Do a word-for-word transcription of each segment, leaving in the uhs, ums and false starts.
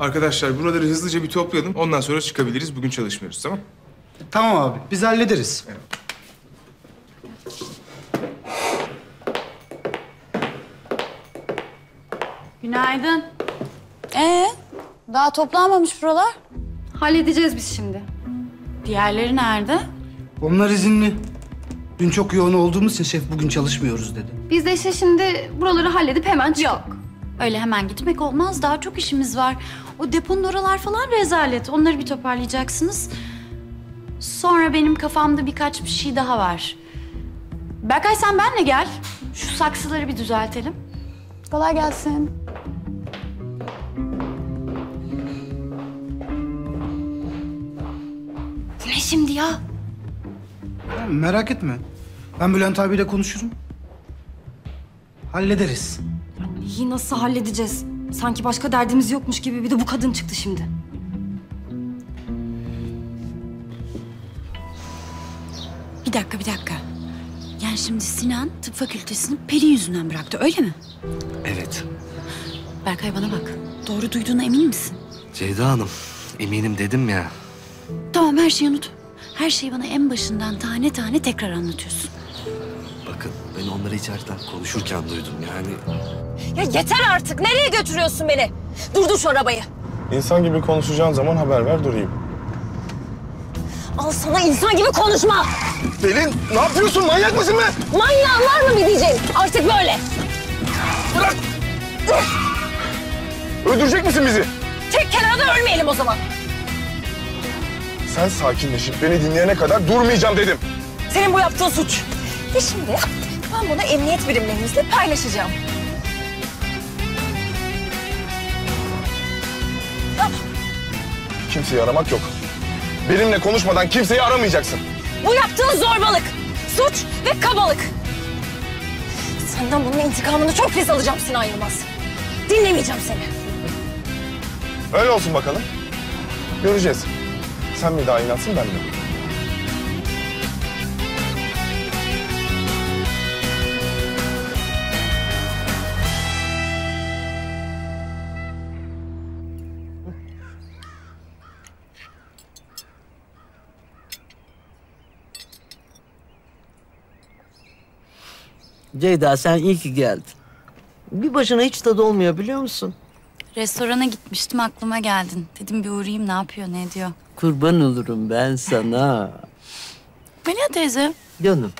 Arkadaşlar buraları hızlıca bir toplayalım. Ondan sonra çıkabiliriz. Bugün çalışmıyoruz, tamam? Tamam abi. Biz hallederiz. Evet. Günaydın. Ee, daha toplanmamış buralar. Halledeceğiz biz şimdi. Diğerleri nerede? Onlar izinli. Dün çok yoğun olduğumuz için şef bugün çalışmıyoruz dedi. Biz de işte şimdi buraları halledip hemen çık. Yok. Öyle hemen gitmek olmaz. Daha çok işimiz var. O deponun oralar falan rezalet. Onları bir toparlayacaksınız. Sonra benim kafamda birkaç bir şey daha var. Berkay sen benle gel. Şu saksıları bir düzeltelim. Kolay gelsin. Bu ne şimdi ya? Ya merak etme. Ben Bülent abiyle konuşurum. Hallederiz. İyi, nasıl halledeceğiz? Sanki başka derdimiz yokmuş gibi, bir de bu kadın çıktı şimdi. Bir dakika, bir dakika. Yani şimdi Sinan tıp fakültesini Pelin yüzünden bıraktı, öyle mi? Evet. Berkay bana bak, doğru duyduğuna emin misin? Ceyda Hanım, eminim dedim ya. Tamam, her şeyi unut. Her şeyi bana en başından tane tane tekrar anlatıyorsun. Bakın, ben onları içeriden konuşurken duydum yani. Ya yeter artık, nereye götürüyorsun beni? Durdur şu arabayı. İnsan gibi konuşacağın zaman haber ver, durayım. Al sana insan gibi konuşma! Pelin, ne yapıyorsun? Manyak mısın be? Manyak var mı bir diyeceğim? Artık böyle. Bırak! Uf! Öldürecek misin bizi? Tek kenarda ölmeyelim o zaman. Sen sakinleşip beni dinleyene kadar durmayacağım dedim. Senin bu yaptığın suç. Ve şimdi ben bunu emniyet birimlerimizle paylaşacağım. Kimseyi aramak yok. Benimle konuşmadan kimseyi aramayacaksın. Bu yaptığın zorbalık, suç ve kabalık. Senden bunun intikamını çok pis alacağım Sinan Yılmaz. Dinlemeyeceğim seni. Öyle olsun bakalım. Göreceğiz. Sen mi daha inansın, ben mi? Ceyda sen iyi ki geldin. Bir başına hiç tadı olmuyor biliyor musun? Restorana gitmiştim aklıma geldin. Dedim bir uğrayayım, ne yapıyor ne ediyor. Kurban olurum ben sana. Melia teyze. Canım.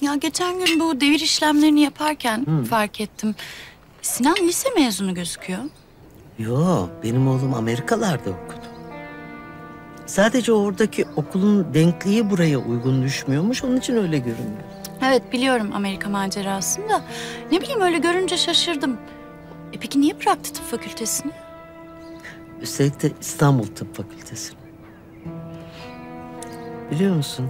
Ya geçen gün bu devir işlemlerini yaparken Hı. fark ettim. Sinan lise mezunu gözüküyor. Yo, benim oğlum Amerikalarda okudu. Sadece oradaki okulun denkliği buraya uygun düşmüyormuş. Onun için öyle görünüyor. Evet biliyorum Amerika macerasını da. Ne bileyim öyle görünce şaşırdım. E peki niye bıraktı tıp fakültesini? Üstelik de İstanbul Tıp Fakültesini. Biliyor musun?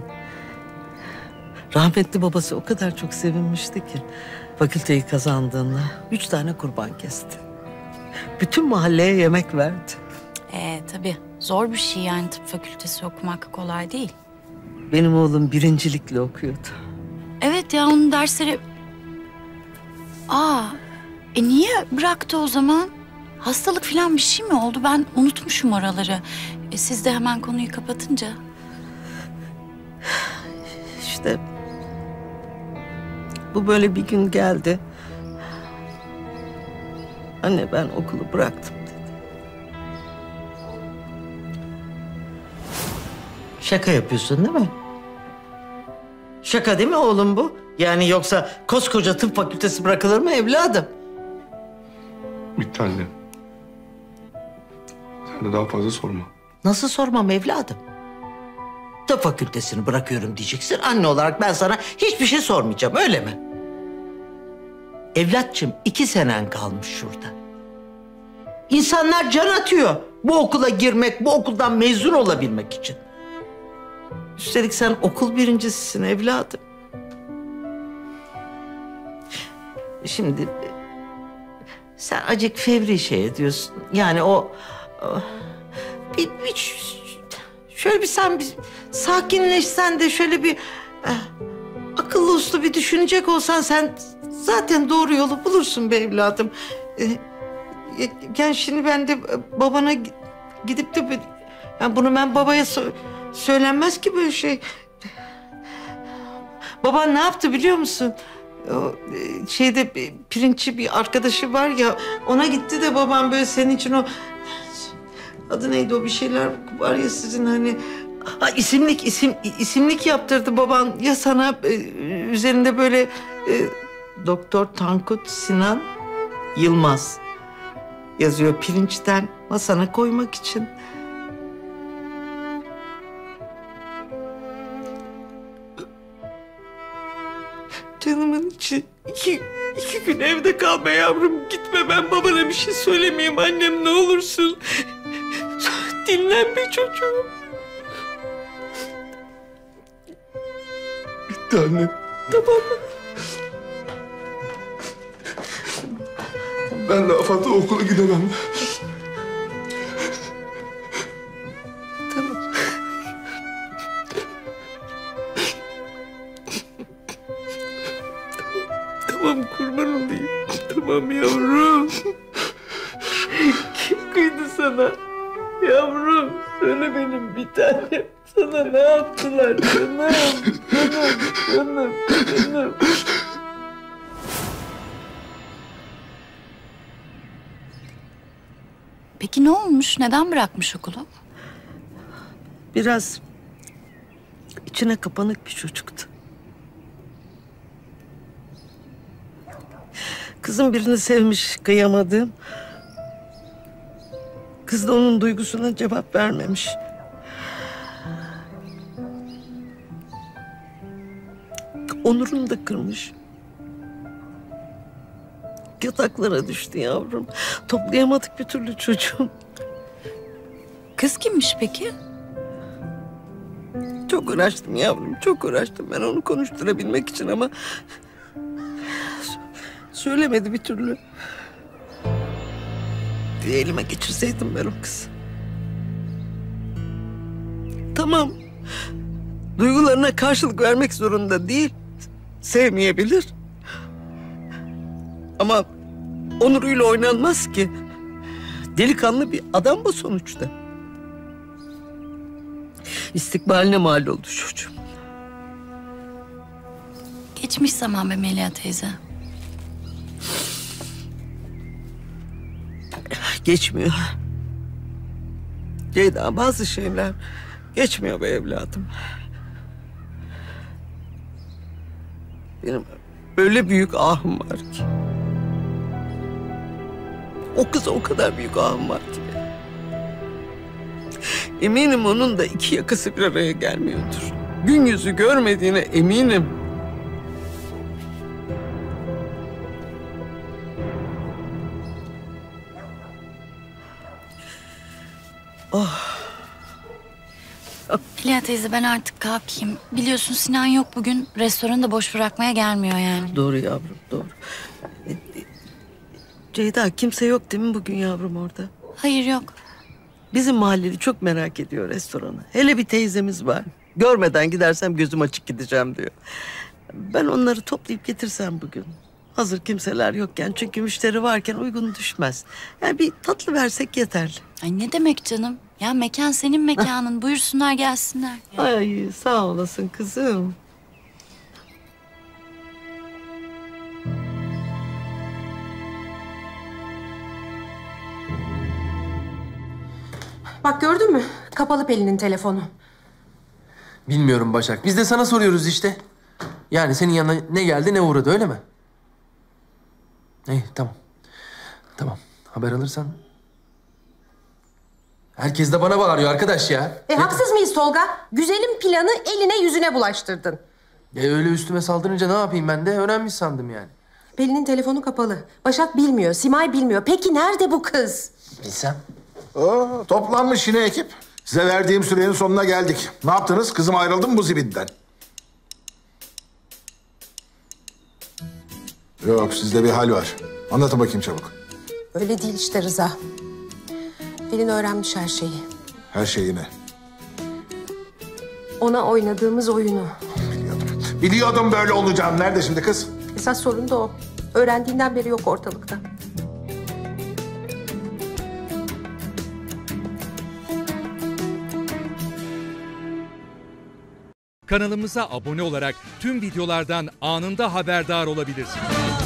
Rahmetli babası o kadar çok sevinmişti ki fakülteyi kazandığında üç tane kurban kesti. Bütün mahalleye yemek verdi. Ee tabii zor bir şey yani tıp fakültesi okumak kolay değil. Benim oğlum birincilikle okuyordu. Evet ya onun dersleri... Aa e niye bıraktı o zaman? Hastalık falan bir şey mi oldu? Ben unutmuşum oraları. E, siz de hemen konuyu kapatınca. İşte... Bu böyle bir gün geldi. Anne ben okulu bıraktım dedi. Şaka yapıyorsun değil mi? Şaka değil mi oğlum bu? Yani yoksa koskoca tıp fakültesi bırakılır mı evladım? Bitti anne. Daha fazla sorma. Nasıl sormam evladım? Tıp fakültesini bırakıyorum diyeceksin. Anne olarak ben sana hiçbir şey sormayacağım, öyle mi? Evlatçım iki senen kalmış şurada. İnsanlar can atıyor. Bu okula girmek, bu okuldan mezun olabilmek için. Üstelik sen okul birincisisin evladım. Şimdi sen acık fevri şey ediyorsun. Yani o... Bir, bir, şöyle bir sen bir sakinleşsen de şöyle bir eh, akıllı uslu bir düşünecek olsan sen zaten doğru yolu bulursun be evladım. Eh, Yani şimdi ben de babana gidip de... Yani bunu ben babaya so söylenmez ki böyle şey. Baban ne yaptı biliyor musun? O şeyde bir pirinççi bir arkadaşı var ya... Ona gitti de babam böyle senin için o... Adı neydi o bir şeyler var ya sizin hani... Ha, isimlik, isim, isimlik yaptırdı baban ya sana. E, üzerinde böyle... E, Doktor Tankut Sinan Yılmaz yazıyor pirinçten masana koymak için. Canımın içi iki, iki gün evde kalma yavrum. Gitme, ben babana bir şey söylemeyeyim annem ne olursun. Dinlen be çocuğum. Bitti annem. Tamam mı? Ben daha fazla okula gidemem. Tamam. Tamam, tamam kurban olayım. Tamam yavrum. Kim kıydı sana? Yavrum, söyle benim bir tanem. Sana ne yaptılar canım? Canım, canım, canım. Peki ne olmuş? Neden bırakmış okulu? Biraz içine kapanık bir çocuktu. Kızım birini sevmiş, kıyamadı. Kız da onun duygusuna cevap vermemiş. Onurunu da kırmış. Yataklara düştü yavrum. Toplayamadık bir türlü çocuğum. Kız kimmiş peki? Çok uğraştım yavrum, çok uğraştım ben onu konuşturabilmek için ama... Söylemedi bir türlü. Bir elime geçirseydim ben o kızı. Tamam. Duygularına karşılık vermek zorunda değil. Sevmeyebilir. Ama onuruyla oynanmaz ki. Delikanlı bir adam bu sonuçta. İstikbaline mal oldu çocuğum. Geçmiş zaman be Melia teyze. Geçmiyor. Ceyda bazı şeyler geçmiyor be evladım. Benim öyle büyük ahım var ki. O kıza o kadar büyük ağım var ki. Eminim onun da iki yakası bir araya gelmiyordur. Gün yüzü görmediğine eminim. Oh. Pelin teyze ben artık kalkayım. Biliyorsun Sinan yok bugün. Restoranı da boş bırakmaya gelmiyor yani. Doğru yavrum doğru. Ceyda kimse yok değil mi bugün yavrum orada? Hayır yok. Bizim mahalleli çok merak ediyor restoranı. Hele bir teyzemiz var. Görmeden gidersem gözüm açık gideceğim diyor. Ben onları toplayıp getirsem bugün. Hazır kimseler yokken çünkü müşteri varken uygun düşmez. Yani bir tatlı versek yeterli. Ay ne demek canım? Ya mekan senin mekanın. Buyursunlar gelsinler. Ay sağ olasın kızım. Bak gördün mü? Kapalı Pelin'in telefonu. Bilmiyorum Başak. Biz de sana soruyoruz işte. Yani senin yanına ne geldi ne uğradı öyle mi? İyi tamam. Tamam. Haber alırsan... Herkes de bana bağırıyor arkadaş ya. E ne? Haksız mıyız Tolga? Güzelim planı eline yüzüne bulaştırdın. E öyle üstüme saldırınca ne yapayım ben de? Önemli sandım yani. Pelin'in telefonu kapalı. Başak bilmiyor, Simay bilmiyor. Peki nerede bu kız? Bilsem. Oo, toplanmış yine ekip. Size verdiğim sürenin sonuna geldik. Ne yaptınız? Kızım ayrıldı mı bu zibinden? Yok, sizde bir hal var. Anlatın bakayım çabuk. Öyle değil işte Rıza. Pelin öğrenmiş her şeyi. Her şeyi ne? Ona oynadığımız oyunu. Biliyordum. Biliyordum böyle olacağım. Nerede şimdi kız? Esas sorun da o. Öğrendiğinden beri yok ortalıkta. Kanalımıza abone olarak tüm videolardan anında haberdar olabilirsiniz.